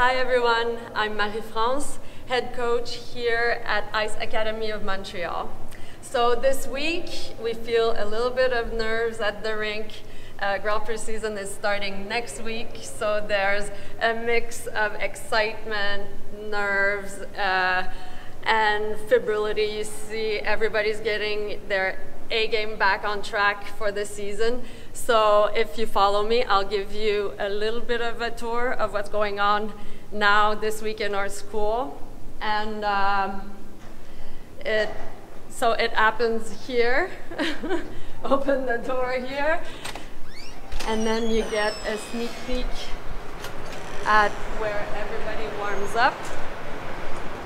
Hi everyone, I'm Marie-France, head coach here at Ice Academy of Montreal. So this week, we feel a little bit of nerves at the rink. Grand Prix season is starting next week, so there's a mix of excitement, nerves, and febrility. You see everybody's getting their A game back on track for the season. So if you follow me, I'll give you a little bit of a tour of what's going on now this week in our school. And it happens here. Open the door here. And then you get a sneak peek at where everybody warms up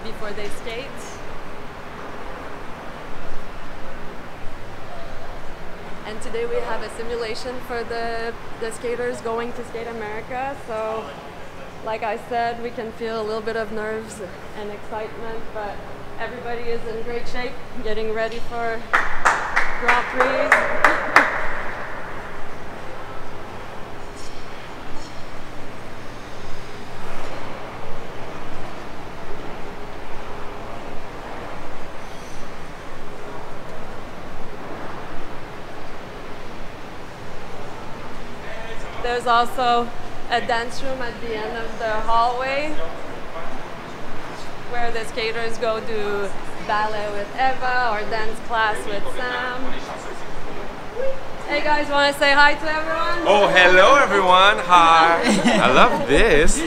before they skate. And today we have a simulation for the skaters going to Skate America. So, like I said, we can feel a little bit of nerves and excitement, but everybody is in great shape, getting ready for Grand Prix. There's also a dance room at the end of the hallway where the skaters go do ballet with Eva or dance class with Sam. Hey guys, want to say hi to everyone? Oh, hello everyone. Hi. I love this.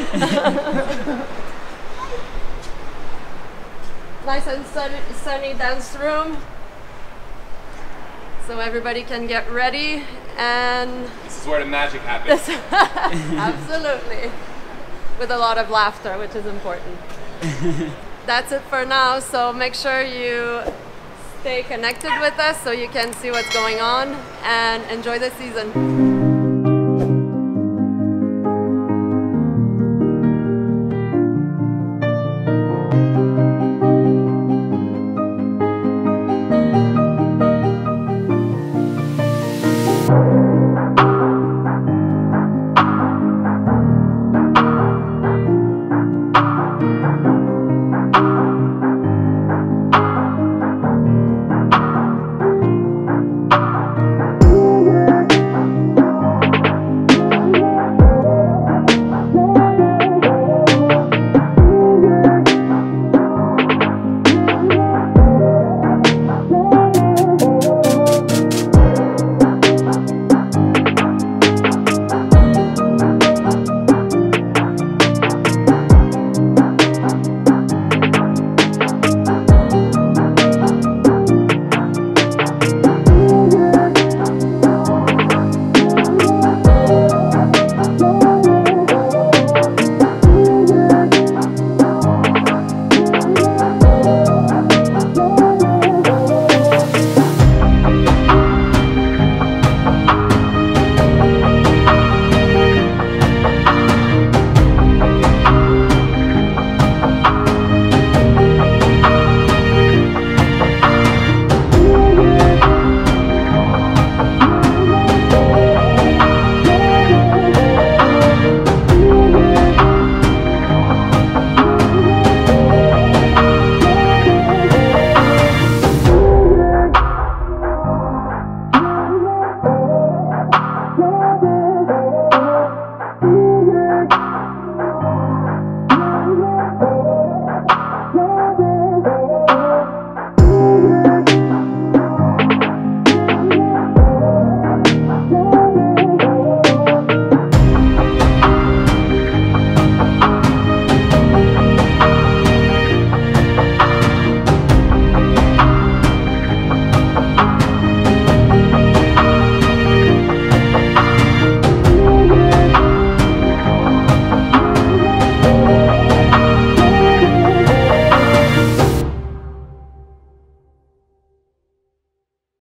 Nice and sunny dance room. So everybody can get ready, and this is where the magic happens. Absolutely, with a lot of laughter, which is important. That's it for now, so make sure you stay connected with us so you can see what's going on and enjoy the season.